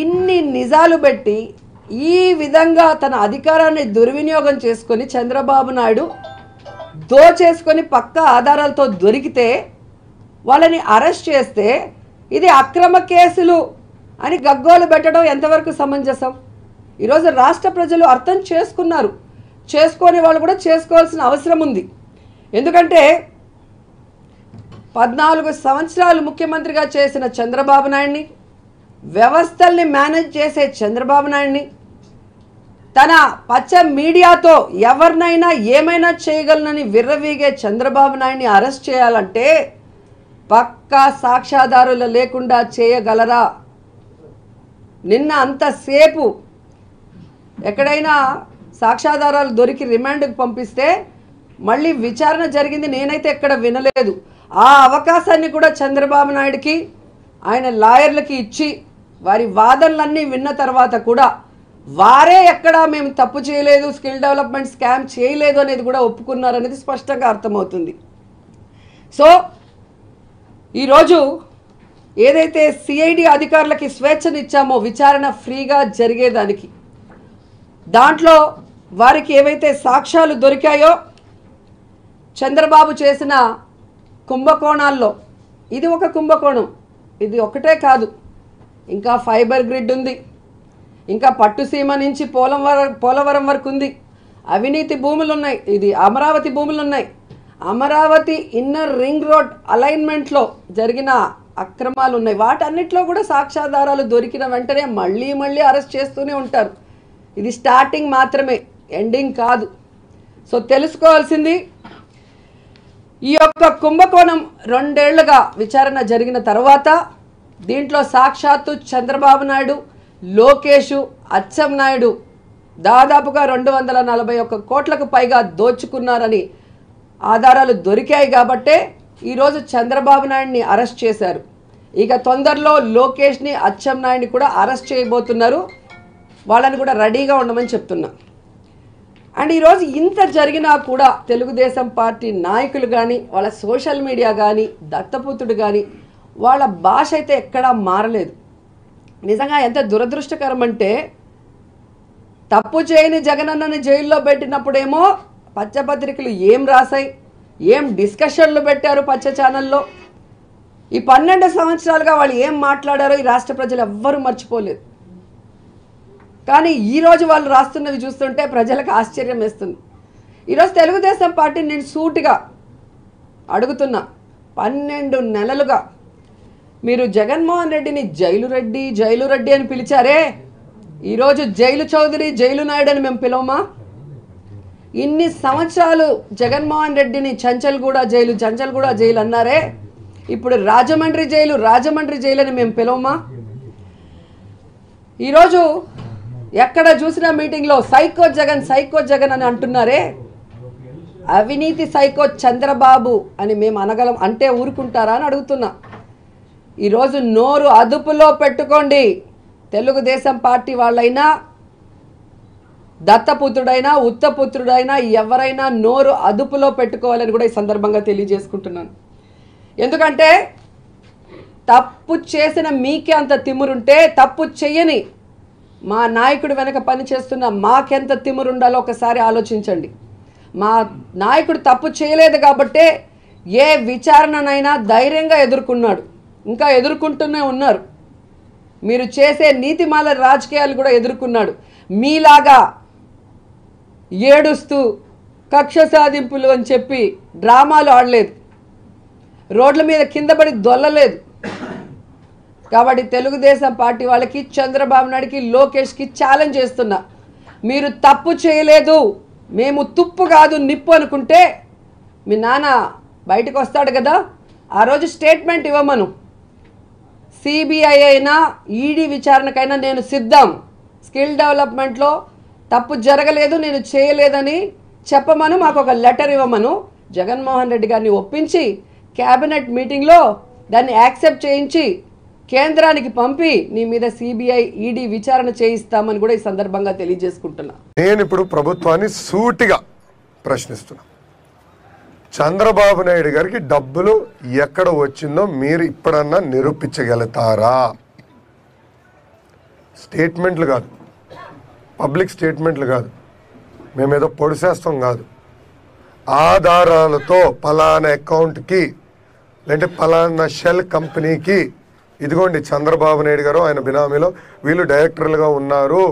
ఇన్ని నిజాలు పెట్టి ఈ విధంగా తన అధికారాన్ని దుర్వినియోగం చేసుకొని చంద్రబాబు నాయుడు దోచేసుకొని పక్క ఆధారాలతో దొరికితే వాళ్ళని అరెస్ట్ చేస్తే ఇది అక్రమ కేసులు అని గగ్గోలు పెట్టడం ఎంతవరకు సమంజసం? ఈరోజు రాష్ట్ర ప్రజలు అర్థం చేసుకున్నారు, చేసుకోని వాళ్ళు కూడా చేసుకోవాల్సిన అవసరం ఉంది. ఎందుకంటే 14 సంవత్సరాలు ముఖ్యమంత్రిగా చేసిన చంద్రబాబు నాయుడిని, వ్యవస్థల్ని మేనేజ్ చేసే చంద్రబాబు నాయుడిని, తన పచ్చ మీడియాతో ఎవరినైనా ఏమైనా చేయగలనని విర్రవీగే చంద్రబాబు నాయుడిని అరెస్ట్ చేయాలంటే పక్కా సాక్ష్యాధారులు లేకుండా చేయగలరా? నిన్న అంతసేపు ఎక్కడైనా సాక్ష్యాధారాలు దొరికి రిమాండ్కు పంపిస్తే మళ్ళీ విచారణ జరిగింది నేనైతే ఎక్కడ వినలేదు. ఆ అవకాశాన్ని కూడా చంద్రబాబు నాయుడికి ఆయన లాయర్లకి ఇచ్చి వారి వాదనలన్నీ విన్న తర్వాత కూడా వారే ఎక్కడా మేము తప్పు చేయలేదు, స్కిల్ డెవలప్మెంట్ స్కామ్ చేయలేదు అనేది కూడా ఒప్పుకున్నారనేది స్పష్టంగా అర్థమవుతుంది. సో ఈరోజు ఏదైతే సిఐడి అధికారులకి స్వేచ్ఛనిచ్చామో విచారణ ఫ్రీగా జరిగేదానికి, దాంట్లో వారికి ఏవైతే సాక్ష్యాలు దొరికాయో చంద్రబాబు చేసిన కుంభకోణాల్లో ఇది ఒక కుంభకోణం. ఇది ఒకటే కాదు, ఇంకా ఫైబర్ గ్రిడ్ ఉంది, ఇంకా పట్టుసీమ నుంచి పోలవరం వరకు ఉంది, అవినీతి భూములు ఉన్నాయి, ఇది అమరావతి భూములు ఉన్నాయి, అమరావతి ఇన్నర్ రింగ్ రోడ్ అలైన్మెంట్లో జరిగిన అక్రమాలు ఉన్నాయి. వాటన్నిటిలో కూడా సాక్ష్యాధారాలు దొరికిన వెంటనే మళ్ళీ మళ్ళీ అరెస్ట్ చేస్తూనే ఉంటారు. ఇది స్టార్టింగ్ మాత్రమే, ఎండింగ్ కాదు. సో తెలుసుకోవాల్సింది ఈ యొక్క కుంభకోణం 2 ఏళ్లుగా విచారణ జరిగిన తర్వాత దీంట్లో సాక్షాత్తు చంద్రబాబు నాయుడు, లోకేష్, అచ్చెన్నాయుడు దాదాపుగా 241 కోట్లకు పైగా దోచుకున్నారని ఆధారాలు దొరికాయి కాబట్టే ఈరోజు చంద్రబాబు నాయుడిని అరెస్ట్ చేశారు. ఇక తొందరలో లోకేష్ని, అచ్చెన్నాయుడిని కూడా అరెస్ట్ చేయబోతున్నారు. వాళ్ళని కూడా రెడీగా ఉండమని చెప్తున్నా. అండ్ ఈరోజు ఇంత జరిగినా కూడా తెలుగుదేశం పార్టీ నాయకులు కానీ, వాళ్ళ సోషల్ మీడియా కానీ, దత్తపుత్రుడు కానీ వాళ్ళ భాష అయితే ఎక్కడా మారలేదు. నిజంగా ఎంత దురదృష్టకరం అంటే తప్పు చేయని జగనన్నని జైల్లో పెట్టినప్పుడేమో పచ్చపత్రికలు ఏం రాశాయి, ఏం డిస్కషన్లు పెట్టారు పచ్చ ఛానల్లో, ఈ 12 సంవత్సరాలుగా వాళ్ళు ఏం మాట్లాడారో ఈ రాష్ట్ర ప్రజలు ఎవ్వరూ మర్చిపోలేదు. కానీ ఈరోజు వాళ్ళు రాస్తున్నవి చూస్తుంటే ప్రజలకు ఆశ్చర్యం వేస్తుంది. ఈరోజు తెలుగుదేశం పార్టీని నేను సూటిగా అడుగుతున్నా, 12 నెలలుగా మీరు జగన్మోహన్ రెడ్డిని జైలు రెడ్డి అని పిలిచారే, ఈరోజు జైలు చౌదరి, జైలు నాయుడు అని మేము పిలవమా? ఇన్ని సంవత్సరాలు జగన్మోహన్ రెడ్డిని చంచల్గూడ జైలు అన్నారే, ఇప్పుడు రాజమండ్రి జైలు అని మేము పిలవమా? ఈరోజు ఎక్కడ చూసిన మీటింగ్లో సైకో జగన్ అని అంటున్నారే, అవినీతి సైకో చంద్రబాబు అని మేము అనగలం అంటే ఊరుకుంటారా అని అడుగుతున్నా. ఈరోజు నోరు అదుపులో పెట్టుకోండి. తెలుగుదేశం పార్టీ వాళ్ళైనా, దత్తపుత్రుడైనా, ఉత్తపుత్రుడైనా, ఎవరైనా నోరు అదుపులో పెట్టుకోవాలని కూడా ఈ సందర్భంగా తెలియజేసుకుంటున్నాను. ఎందుకంటే తప్పు చేసిన మీకే అంత తిమ్మురుంటే తప్పు చేయని మా నాయకుడు వెనక పనిచేస్తున్న మాకెంత తిమ్మురుండాలో ఒకసారి ఆలోచించండి. మా నాయకుడు తప్పు చేయలేదు కాబట్టే ఏ విచారణనైనా ధైర్యంగా ఎదుర్కొన్నాడు, ఇంకా ఎదుర్కొంటూనే ఉన్నారు. మీరు చేసే నీతిమాల రాజకీయాలు కూడా ఎదుర్కొన్నాడు. మీలాగా ఏడుస్తూ కక్ష సాధింపులు అని చెప్పి డ్రామాలు ఆడలేదు, రోడ్ల మీద కింద పడి దొల్లలేదు. కాబట్టి తెలుగుదేశం పార్టీ వాళ్ళకి, చంద్రబాబు నాయుడికి, లోకేష్కి ఛాలెంజ్ చేస్తున్నా, మీరు తప్పు చేయలేదు, మేము తుప్పు కాదు నిప్పు అనుకుంటే మీ నాన్న బయటకు వస్తాడు కదా, ఆ రోజు స్టేట్మెంట్ ఇవ్వమను. సిబిఐ అయినా ఈడీ విచారణకైనా నేను సిద్ధం, స్కిల్ డెవలప్మెంట్లో తప్పు జరగలేదు, నేను చేయలేదని చెప్పమను, మాకు ఒక లెటర్ ఇవ్వమను. జగన్మోహన్ రెడ్డి గారిని ఒప్పించి క్యాబినెట్ మీటింగ్లో దాన్ని యాక్సెప్ట్ చేయించి కేంద్రానికి పంపి నీ మీద సిబిఐ ఈడి విచారణ చేయిస్తామని కూడా ఈ సందర్భంగా తెలియజేసుకుంటున్నా। నేను ఇప్పుడు ప్రభుత్వాన్ని సూటిగా ప్రశ్నిస్తున్నా, చంద్రబాబు నాయుడు గారికి డబ్బులు ఎక్కడ వచ్చిందో మీరు ఇప్పుడన్నా నిరూపించగలుగుతారా? స్టేట్మెంట్లు కాదు, పబ్లిక్ స్టేట్మెంట్లు కాదు, మేమేదో పొడిసేస్తాం కాదు, ఆధారాలతో ఫలానా అకౌంట్కి లేదంటే ఫలానా షెల్ కంపెనీకి ఇదిగోండి చంద్రబాబు నాయుడు గారు ఆయన బినామీలో వీళ్ళు డైరెక్టర్లుగా ఉన్నారు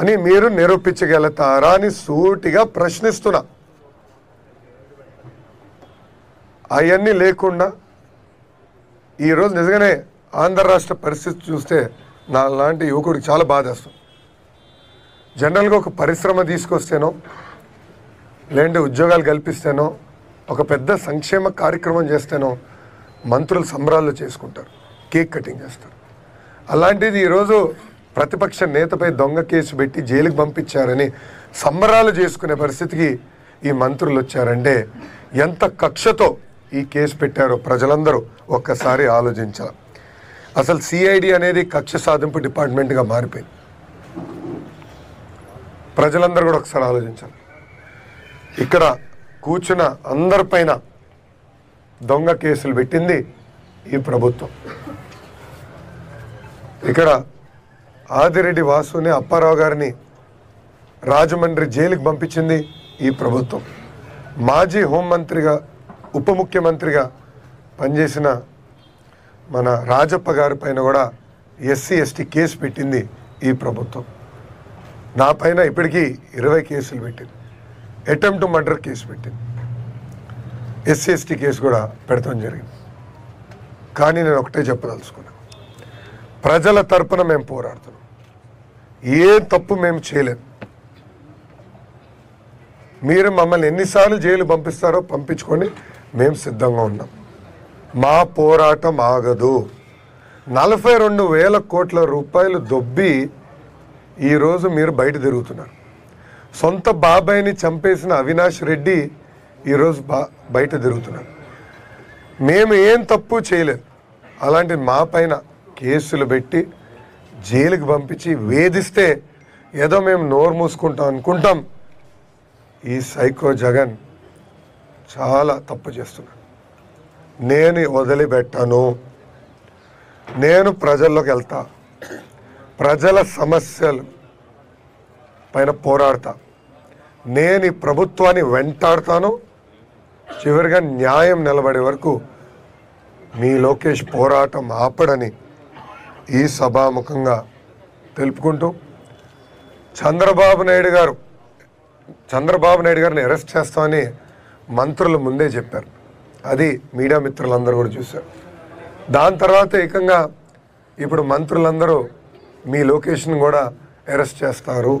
అని మీరు నిరూపించగలుగుతారా అని సూటిగా ప్రశ్నిస్తున్నా। అవన్నీ లేకుండా ఈరోజు నిజంగానే ఆంధ్ర రాష్ట్ర పరిస్థితి చూస్తే నా లాంటి యువకుడికి చాలా బాధేస్తుంది। జనరల్గా ఒక పరిశ్రమ తీసుకొస్తేనో లేదంటే ఉద్యోగాలు కల్పిస్తేనో ఒక పెద్ద సంక్షేమ కార్యక్రమం చేస్తేనో మంత్రులు సంబరాలు చేసుకుంటారు, కేక్ కటింగ్ చేస్తారు। అలాంటిది ఈరోజు ప్రతిపక్ష నేతపై దొంగ కేసు పెట్టి జైలుకి పంపించారని సంబరాలు చేసుకునే పరిస్థితికి ఈ మంత్రులు వచ్చారంటే ఎంత కక్షతో ఈ కేసు పెట్టారో ప్రజలందరూ ఒక్కసారి ఆలోచించాలి। అసలు సిఐడి అనేది కక్ష సాధింపు డిపార్ట్మెంట్గా మారిపోయింది, ప్రజలందరూ కూడా ఒకసారి ఆలోచించాలి। ఇక్కడ కూర్చున్న అందరిపైన దొంగ కేసులు పెట్టింది ఈ ప్రభుత్వం। ఇక్కడ ఆదిరెడ్డి వాసుని అప్పారావు గారిని రాజమండ్రి జైలుకి పంపించింది ఈ ప్రభుత్వం। మాజీ హోంమంత్రిగా ఉప ముఖ్యమంత్రిగా పనిచేసిన మన రాజప్ప గారి పైన కూడా ఎస్సీ ఎస్టీ కేసు పెట్టింది ఈ ప్రభుత్వం। నా పైన ఇప్పటికీ 20 కేసులు పెట్టింది, అటెంప్ట్ టు మర్డర్ కేసు పెట్టింది, ఎస్సీ ఎస్టీ కేసు కూడా పెడతాం జరిగింది। కానీ నేను ఒకటే చెప్పదలుచుకున్నాను, ప్రజల తరపున మేము పోరాడుతున్నాం, ఏ తప్పు మేము చేయలేము। మీరు మమ్మల్ని ఎన్నిసార్లు జైలు పంపిస్తారో పంపించుకొని మేము సిద్ధంగా ఉన్నాం, మా పోరాటం ఆగదు। 42,000 కోట్ల రూపాయలు దొబ్బి ఈరోజు మీరు బయట తిరుగుతున్నారు। సొంత బాబాయిని చంపేసిన అవినాష్ రెడ్డి ఈరోజు బయట తిరుగుతున్నారు। మేము ఏం తప్పు చేయలేదు, అలాంటి మా పైన కేసులు పెట్టి జైలుకి పంపించి వేధిస్తే ఏదో మేము నోరు మూసుకుంటాం అనుకుంటాం। ఈ సైకో జగన్ చాలా తప్పు చేస్తున్నాడు। నేను వదిలిపెట్టాను, నేను ప్రజల్లోకి వెళ్తా, ప్రజల సమస్యలు పైన పోరాడతా, నేను ఈ ప్రభుత్వాన్ని వెంటాడతాను, చివరిగా న్యాయం నిలబడే వరకు మీ లోకేష్ పోరాటం ఆపడని ఈ సభాముఖంగా తెలుపుకుంటూ, చంద్రబాబు నాయుడు గారిని అరెస్ట్ చేస్తామని మంత్రులు ముందే చెప్పారు, అది మీడియా మిత్రులందరూ కూడా చూశారు। దాని తర్వాత ఏకంగా ఇప్పుడు మంత్రులందరూ మీ లోకేష్ని కూడా అరెస్ట్ చేస్తారు,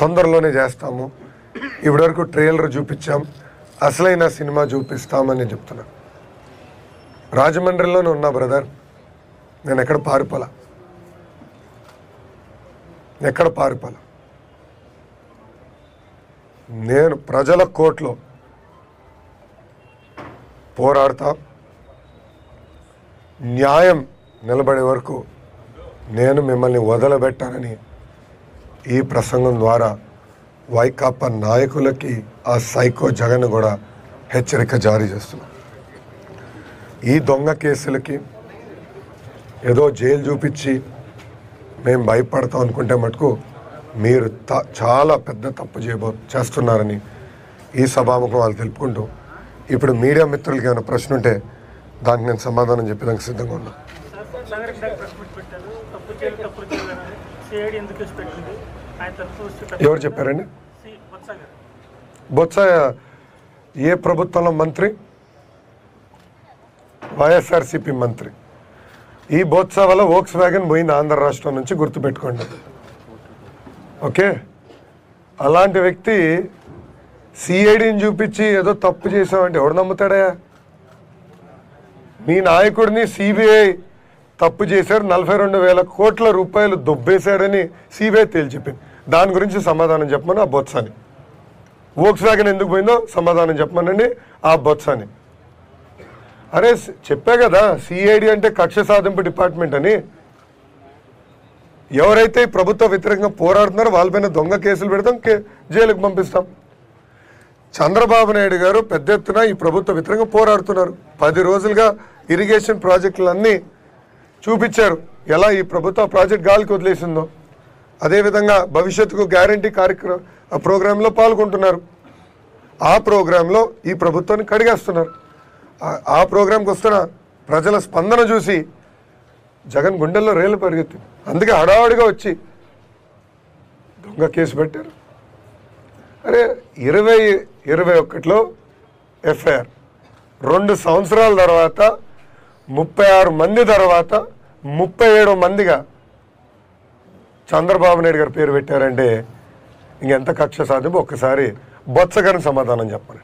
తొందరలోనే చేస్తాము, ఇప్పటివరకు ట్రైలర్ చూపించాం, అసలైన సినిమా చూపిస్తామని చెప్తున్నా। రాజమండ్రిలోనే ఉన్నా బ్రదర్, నేను ఎక్కడ పారిపోలా, నేను ప్రజల కోర్టులో పోరాడతా, న్యాయం నిలబడే వరకు నేను మిమ్మల్ని వదలబెట్టానని ఈ ప్రసంగం ద్వారా వైకాపా నాయకులకి ఆ సైకో జగన్ కూడా హెచ్చరిక జారీ చేస్తున్నా। ఈ దొంగ కేసులకి ఏదో జైలు చూపించి మేము భయపడతాం అనుకుంటే మటుకు మీరు చాలా పెద్ద తప్పు చేస్తున్నారని ఈ సభాముఖం వాళ్ళు తెలుపుకుంటూ, ఇప్పుడు మీడియా మిత్రులకి ఏమైనా ప్రశ్న ఉంటే దానికి నేను సమాధానం చెప్పేదానికి సిద్ధంగా ఉన్నా। ఎవరు చెప్పారండి? బొత్స ఏ ప్రభుత్వంలో మంత్రి? వైఎస్ఆర్సిపి మంత్రి। ఈ బొత్స వల్ల వోక్స్ వ్యాగన్ పోయింది ఆంధ్ర రాష్ట్రం నుంచి, గుర్తుపెట్టుకోండి ఓకే। అలాంటి వ్యక్తి సిఐడిని చూపించి ఏదో తప్పు చేసామంటే ఎవడు నమ్ముతాడా? మీ నాయకుడిని సిబిఐ తప్పు చేశారు, 42,000 కోట్ల రూపాయలు దొబ్బేశాడని సిబిఐ తేల్చిపోయింది, దాని గురించి సమాధానం చెప్పమని ఆ బొత్సాని, వోక్స్ వ్యాగన్ ఎందుకు పోయిందో సమాధానం చెప్పమనండి ఆ బొత్సాని, अरे చెప్పా కదా सीआईडी అంటే కక్ష సాధింపు డిపార్ట్మెంట్ అని ఎవరైతే ప్రభుత్వ వితరంగ పోరాడుతారో వాళ్ళపైన దొంగ కేసులు పెడతాం జైలుకు పంపిస్తాం చంద్రబాబు నాయుడు గారు పెద్దెత్తున ఈ ప్రభుత్వ వితరంగ పోరాడుతున్నారు 10 రోజులుగా ఇరిగేషన్ ప్రాజెక్టులన్నీ చూపించారు ఎలా ఈ ప్రభుత్వ ప్రాజెక్ట్ గాలికి వదిలేసిందో అదే విధంగా భవిష్యత్తుకు గ్యారెంటీ కార్యక్రమ ప్రోగ్రామ్ లో పాల్గొంటున్నారు ఆ ప్రోగ్రామ్ లో ఈ ప్రభుత్వాన్ని కడిగేస్తున్నారు ఆ ప్రోగ్రామ్ కొస్తున్న ప్రజల స్పందన చూసి జగన్ గుండెల్లో రేలు పరిగెత్తింది అందుకే హడావుడిగా వచ్చి దొంగ కేసు పెట్టారు అరే 2021 లో ఎఫ్ఐఆర్ 2 సంవత్సరాల తర్వాత 36 మంది తర్వాత 37 మందిగా చంద్రబాబు నాయుడు గారి పేరు పెట్టారంటే ఇంకెంత కక్ష సాధింపు ఒక్కసారి బొత్సగరం సమాధానం చెప్పాలి।